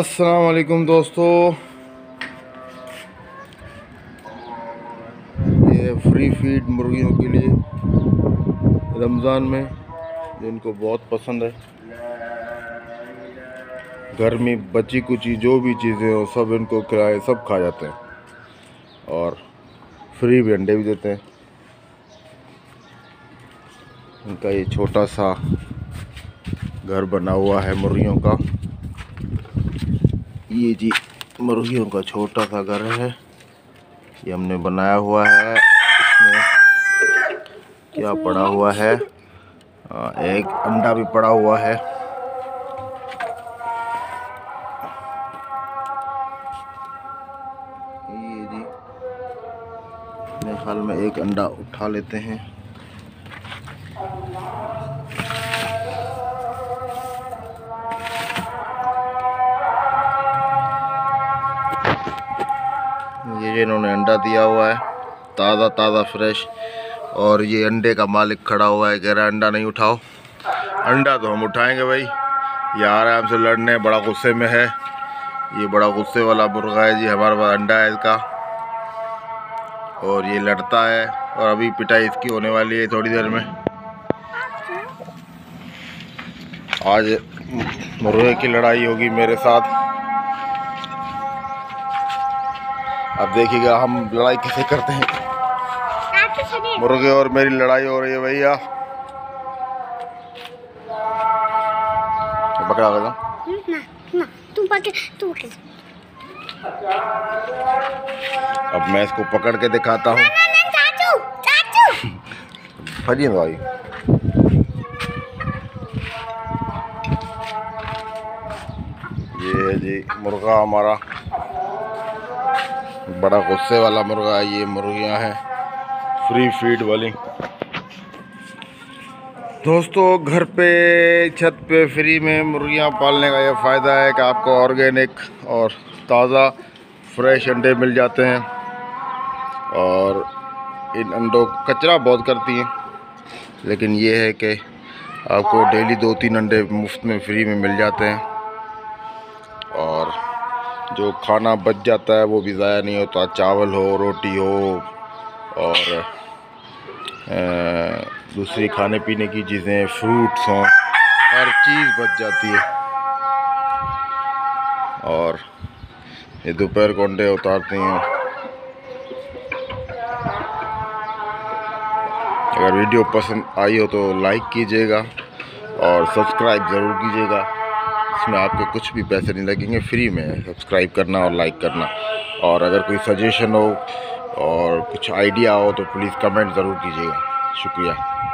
अस्सलाम वालेकुम दोस्तों, ये फ्री फीड मुर्गियों के लिए रमज़ान में जिनको बहुत पसंद है। घर में बची कुछ जो भी चीज़ें हो सब इनको खिलाए, सब खा जाते हैं और फ्री भी अंडे भी देते हैं। इनका ये छोटा सा घर बना हुआ है मुर्गियों का। ये जी मुर्गियों का छोटा सा घर है, ये हमने बनाया हुआ है। इसमें क्या पड़ा हुआ है? एक अंडा भी पड़ा हुआ है। ये जी अपने हाल में एक अंडा उठा लेते हैं। ये इन्होंने अंडा दिया हुआ है, ताज़ा ताज़ा फ्रेश। और ये अंडे का मालिक खड़ा हुआ है, कह रहा है अंडा नहीं उठाओ। अंडा तो हम उठाएंगे भाई, ये आराम से लड़ने, बड़ा गुस्से में है। ये बड़ा गुस्से वाला मुर्गा है जी, हमारे पास अंडा है इसका और ये लड़ता है। और अभी पिटाई इसकी होने वाली है थोड़ी देर में। आज मुर्गे की लड़ाई होगी मेरे साथ। अब देखिएगा हम लड़ाई कैसे करते हैं। मुर्गे और मेरी लड़ाई हो रही है भैया। पकड़ा ना, ना, तुम अब मैं इसको पकड़ के दिखाता हूँ। फरिए भाई, ये जी मुर्गा हमारा बड़ा गुस्से वाला मुर्गा है। ये मुर्गियाँ हैं फ्री फीड वाली। दोस्तों, घर पे छत पे फ्री में मुर्गियाँ पालने का ये फ़ायदा है कि आपको ऑर्गेनिक और ताज़ा फ्रेश अंडे मिल जाते हैं। और इन अंडों कचरा बहुत करती हैं, लेकिन ये है कि आपको डेली 2-3 अंडे मुफ्त में फ्री में मिल जाते हैं। और जो खाना बच जाता है वो भी ज़ाया नहीं होता। चावल हो, रोटी हो और दूसरी खाने पीने की चीज़ें, फ्रूट्स हों, हर चीज़ बच जाती है। और ये दोपहर को अंडे उतारते हैं। अगर वीडियो पसंद आई हो तो लाइक कीजिएगा और सब्सक्राइब ज़रूर कीजिएगा। इसमें आपको कुछ भी पैसे नहीं लगेंगे, फ्री में है सब्सक्राइब करना और लाइक करना। और अगर कोई सजेशन हो और कुछ आइडिया हो तो प्लीज़ कमेंट ज़रूर कीजिएगा। शुक्रिया।